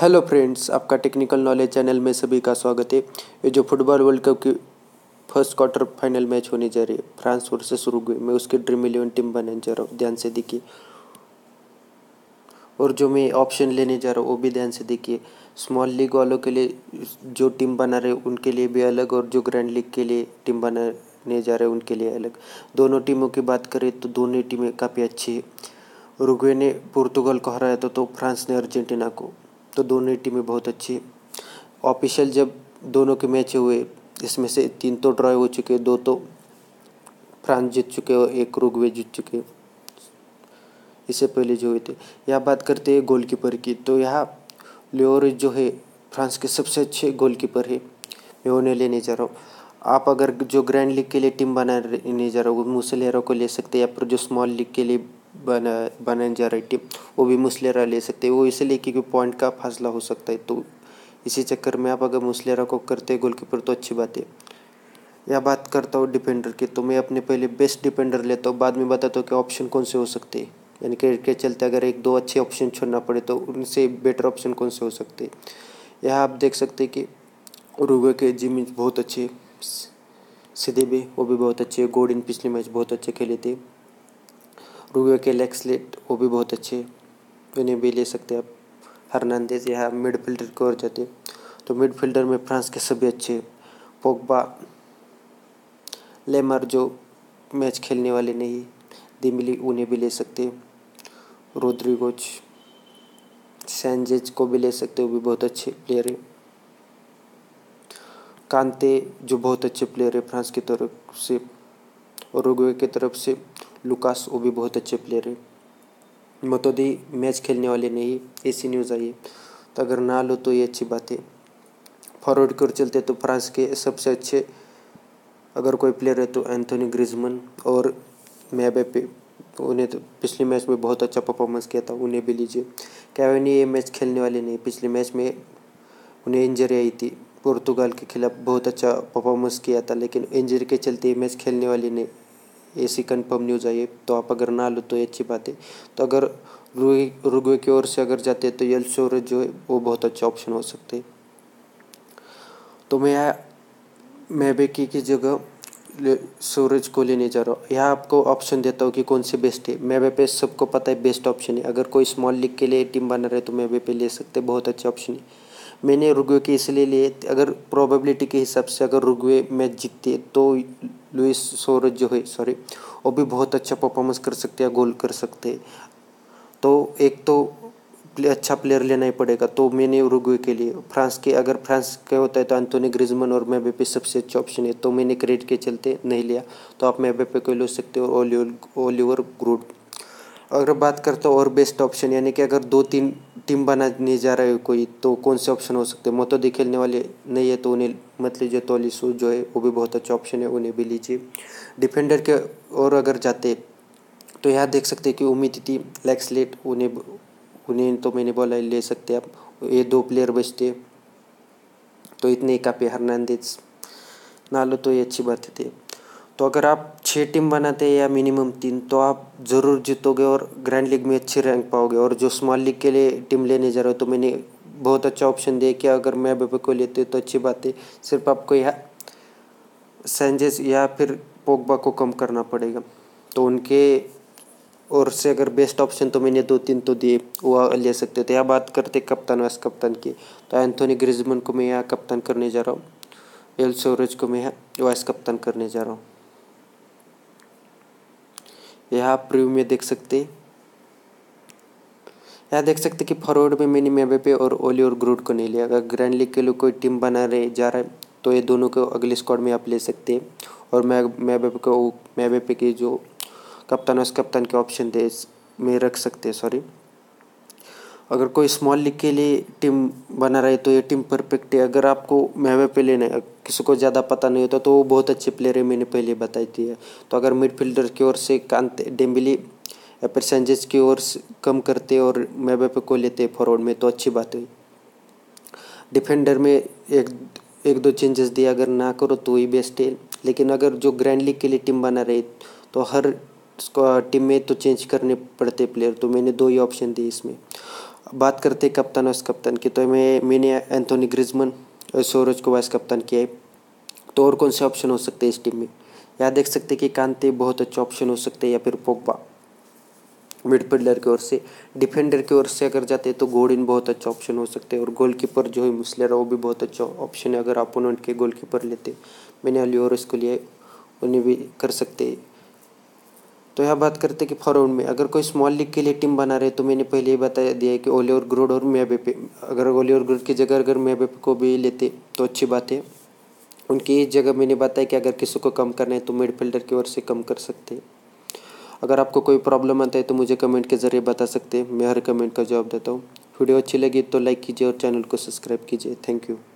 Hello friends, आपका technical knowledge channel में सभी का स्वागत है। ये जो फुटबॉल वर्ल्ड कप की फर्स्ट क्वार्टर फाइनल मैच होने जा रही है फ्रांस वर्सेस उरुग्वे में, उसकी ड्रीम11 टीम बनाने जा रहा हूँ, ध्यान से देखिए। और जो मैं ऑप्शन लेने जा रहा हूँ वो भी ध्यान से देखिए। स्मॉल लीग वालों के लिए जो टीम बना रहे उनके लिए भी अलग, और जो ग्रैंड लीग के लिए टीम बनाने जा रहे हैं उनके लिए अलग। दोनों टीमों की बात करें तो दोनों टीमें काफ़ी अच्छी है। उरुग्वे ने पुर्तगाल को हराया तो फ्रांस ने अर्जेंटीना को, तो दोनों टीमें बहुत अच्छी है। ऑफिशियल जब दोनों के मैच हुए इसमें से तीन तो ड्रॉ हो चुके, दो तो फ्रांस जीत चुके और एक उरुग्वे जीत चुके, इससे पहले जो हुए थे। यह बात करते हैं गोलकीपर की, तो यहाँ लेओरिस जो है फ्रांस के सबसे अच्छे गोलकीपर है, मैं उन्हें लेने जा रहा हूँ। आप अगर जो ग्रैंड लीग के लिए टीम बनाने जा रहा हूँ मुसलेरा को ले सकते हैं, या फिर जो स्मॉल लीग के लिए बनाने जा रही टीम वो भी मुस्लेरा ले सकते हैं। वो इसलिए क्योंकि पॉइंट का फासला हो सकता है, तो इसी चक्कर में आप अगर मुस्लेरा को करते हैं गोलकीपर तो अच्छी बात है। या बात करता हूँ डिफेंडर की, तो मैं अपने पहले बेस्ट डिफेंडर लेता हूँ, बाद में बताता हूँ कि ऑप्शन कौन से हो सकते हैं, यानी क्रिकेट के चलते अगर एक दो अच्छे ऑप्शन छोड़ना पड़े तो उनसे बेटर ऑप्शन कौन से हो सकते हैं। यहाँ आप देख सकते हैं कि उरुग्वे के जिमी बहुत अच्छे, सीधे भी वो भी बहुत अच्छे, गोडिन पिछले मैच बहुत अच्छे खेले थे। उरुग्वे के लेक्सलेट वो भी बहुत अच्छे, उन्हें भी ले सकते हैं आप। हर्नांदेज यहाँ मिडफील्डर को और जाते, तो मिडफील्डर में फ्रांस के सभी अच्छे। पोगबा, लेमार जो मैच खेलने वाले नहीं, देम्बेले उन्हें भी ले सकते हैं। रोड्रिगेज, सैनजेज को भी ले सकते, वो भी बहुत अच्छे प्लेयर हैं। कांते जो बहुत अच्छे प्लेयर है फ्रांस की तरफ से, और उरुग्वे की तरफ से लुकास वो भी बहुत अच्छे प्लेयर है। मतोदी मैच खेलने वाले नहीं, ऐसी न्यूज़ आई है, तो अगर ना लो तो ये अच्छी बात है। फॉरवर्ड कर चलते तो फ्रांस के सबसे अच्छे अगर कोई प्लेयर है तो एंथोनी ग्रिजमन और एम्बापे, उन्हें तो पिछले मैच में बहुत अच्छा परफॉर्मेंस किया था, उन्हें भी लीजिए। कैवेनी ये मैच खेलने वाले नहीं, पिछले मैच में उन्हें इंजरी आई थी, पुर्तगाल के खिलाफ बहुत अच्छा परफॉर्मेंस किया था, लेकिन इंजरी के चलते ये मैच खेलने वाले नहीं, ऐसी कन्फर्म न्यूज़ आई है, तो आप अगर ना लो तो ये अच्छी बात है। तो अगर उरुग्वे की ओर से अगर जाते हैं तो यल शोरे जो है वो बहुत अच्छा ऑप्शन हो सकते हैं। तो मैं बेकी की जगह सूरज को लेने जा रहा हूँ। यहाँ आपको ऑप्शन देता हूँ कि कौन से बेस्ट है। एम्बापे सबको पता है बेस्ट ऑप्शन है, अगर कोई स्मॉल लीग के लिए टीम बना रहे तो एम्बापे ले सकते, बहुत अच्छे ऑप्शन है। मैंने उरुग्वे के इसलिए लिए, अगर प्रोबेबिलिटी के हिसाब से अगर उरुग्वे मैच जीतते तो लुइस सूरज जो है वो भी बहुत अच्छा परफॉर्मेंस कर सकते हैं, गोल कर सकते हैं, तो एक तो अच्छा प्लेयर लेना ही पड़ेगा, तो मैंने उरुग्वे के लिए। फ्रांस के अगर फ्रांस के होता है तो एंथोनी ग्रिजमन और एम्बापे सबसे अच्छा ऑप्शन है, तो मैंने क्रेडिट के चलते नहीं लिया, तो आप एम्बापे को ले सकते हो और ओलिवर ग्रूड। अगर बात करते हो और बेस्ट ऑप्शन, यानी कि अगर दो तीन टीम बनाने जा रहे हो कोई तो कौन से ऑप्शन हो सकते हैं। मतोदी खेलने वाले नहीं है तो उन्हें मत लीजिए। टोलिसो जो है वो भी बहुत अच्छा ऑप्शन है, उन्हें भी लीजिए। डिफेंडर के और अगर जाते तो यहाँ देख सकते कि उम्मीद थी लेक्सलेट, उन्हें तो मैंने बोला ले सकते आप, ये दो प्लेयर बचते तो इतने ही काफ़ी। हर्नांदेज ना लो तो ये अच्छी बात थी। तो अगर आप 6 टीम बनाते हैं या मिनिमम 3 तो आप ज़रूर जीतोगे और ग्रैंड लीग में अच्छी रैंक पाओगे। और जो स्मॉल लीग के लिए टीम लेने जा रहे हो तो मैंने बहुत अच्छा ऑप्शन दिया कि अगर मैं एम्बापे को लेते तो अच्छी बात है, सिर्फ आपको यह सैनजेस या फिर पोगबा को कम करना पड़ेगा। तो उनके और से अगर बेस्ट ऑप्शन तो मैंने 2-3 तो दिए, वो ले सकते थे। यहाँ बात करते कप्तान वाइस कप्तान की, तो एंथोनी ग्रिजमन को मैं यहाँ कप्तान करने जा रहा हूँ, एल सोरेज को मैं यहाँ वाइस कप्तान करने जा रहा हूँ। यहाँ आप प्रीव्यू में देख सकते, यहाँ देख सकते कि फॉरवर्ड में मैंने एम्बापे और ओलिवर ग्रूड को नहीं लिया। अगर ग्रैंड लीग के लिए कोई टीम बना रहे जा रहा है तो ये दोनों को अगले स्क्वाड में आप ले सकते हैं। और एम्बापे के जो कप्तान उस कप्तान के ऑप्शन थे में रख सकते हैं। अगर कोई स्मॉल लीग के लिए टीम बना रहे तो ये टीम परफेक्ट है। अगर आपको एम्बापे लेना है, किसी को ज़्यादा पता नहीं होता तो वो बहुत अच्छे प्लेयर है, मैंने पहले बताई थी। तो अगर मिडफील्डर की ओर से कांते, डेम्बेले या फिर सैनजेस की ओर से कम करते और एम्बापे को लेते फॉरवर्ड में तो अच्छी बात है। डिफेंडर में एक दो चेंजेस दिए, अगर ना करो तो ही बेस्ट है। लेकिन अगर जो ग्रैंड लीग के लिए टीम बना रहे तो हर टीम में तो चेंज करने पड़ते प्लेयर, तो मैंने दो ही ऑप्शन दिए इसमें। बात करते कप्तान वाइस कप्तान की, तो मैंने एंथोनी ग्रिजमन और सूरज को वाइस कप्तान किया है। तो और कौन से ऑप्शन हो सकते हैं इस टीम में? यहाँ देख सकते हैं कि कांते बहुत अच्छा ऑप्शन हो सकते हैं, या फिर पोग्बा मिडफील्डर की ओर से। डिफेंडर की ओर से अगर जाते हैं तो गोडिन बहुत अच्छा ऑप्शन हो सकते हैं, और गोलकीपर जो है मुस्लेरा वो भी बहुत अच्छा ऑप्शन है। अगर अपोनेंट के गोलकीपर लेते, मैंने अलियोरस को लिया, उन्हें भी कर सकते हैं। तो यहाँ बात करते कि फॉरवर्ड में अगर कोई स्मॉल लीग के लिए टीम बना रहे, तो मैंने पहले ही बता दिया है कि ओलिवर ग्रोड और म्बाप्पे, अगर ओलिवर ग्रोड की जगह अगर म्बाप्पे को भी लेते तो अच्छी बात है। उनकी जगह मैंने बताया कि अगर किसी को कम करना है तो मिडफील्डर की ओर से कम कर सकते हैं। अगर आपको कोई प्रॉब्लम आता है तो मुझे कमेंट के ज़रिए बता सकते हैं, मैं हर कमेंट का जवाब देता हूँ। वीडियो अच्छी लगी तो लाइक कीजिए और चैनल को सब्सक्राइब कीजिए। Thank you.